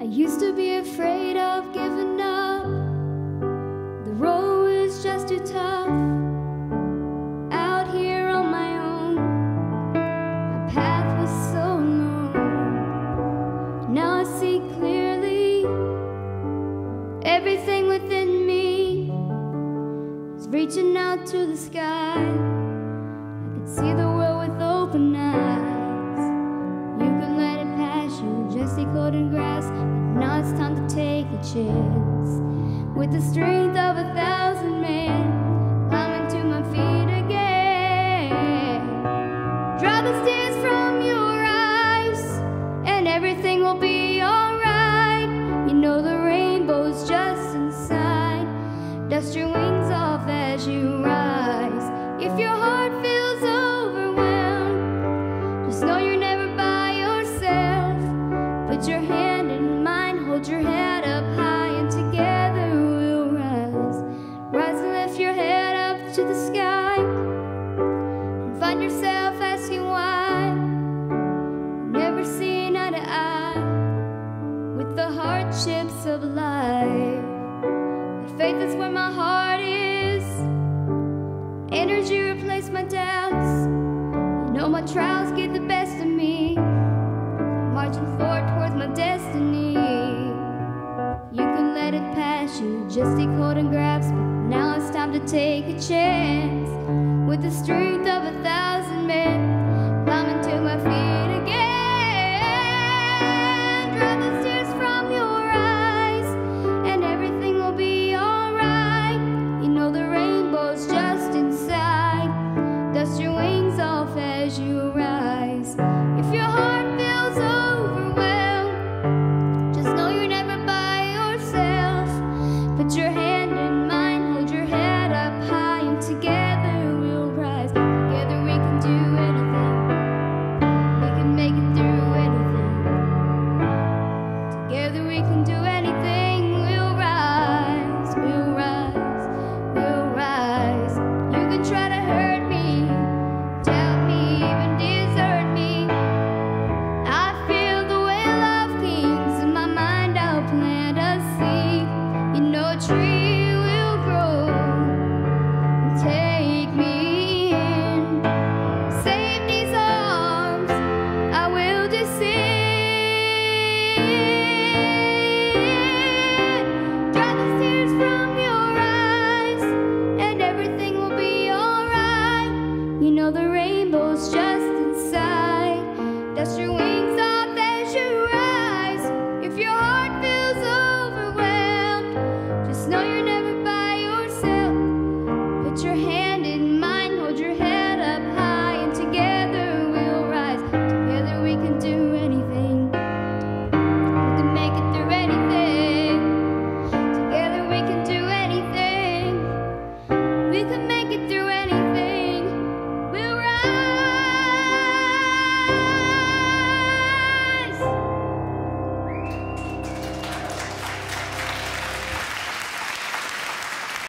I used to be afraid of giving up. The road is just too tough. Out here on my own, my path was so long. Now I see clearly everything within me is reaching out to the sky. I can see the world with open eyes. You can let it pass you, just stay cold in grass. Now it's time to take a chance. With the strength of 1,000 men, climbing to my feet again. Dry the tears from your eyes, and everything will be alright. You know the rainbow's just inside. Dust your wings off as you rise. If your heart feels overwhelmed, just know you're never by yourself. Put your hand, hold your head up high, and together we'll rise. Rise and lift your head up to the sky, and find yourself asking why. Never seen eye to eye with the hardships of life. But faith is where my heart is. Energy replaced my doubts. You know my trials get the best of me. Marching forward towards my destiny. You can let it pass you, just take hold and grasp it. Now it's time to take a chance with the strength of 1,000.